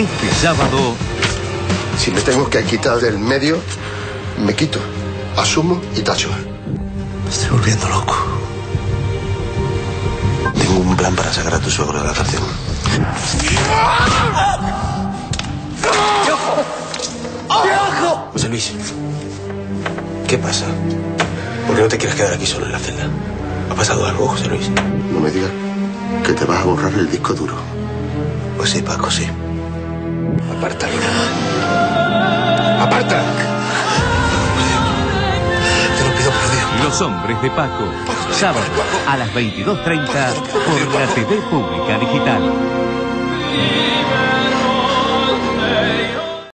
Este sábado... Si me tengo que quitar del medio, me quito, asumo y tacho. Me estoy volviendo loco. Tengo un plan para sacar a tu suegro de la cárcel. ¡Piojo! ¡Piojo! José Luis, ¿qué pasa? ¿Por qué no te quieres quedar aquí solo en la celda? ¿Ha pasado algo, José Luis? No me digas que te vas a borrar el disco duro. Pues sí, Paco, sí. Aparta, Lina. ¡Aparta! Te lo pido por Dios. Los hombres de Paco. Sábado a las 22:30 por la TV Pública Digital.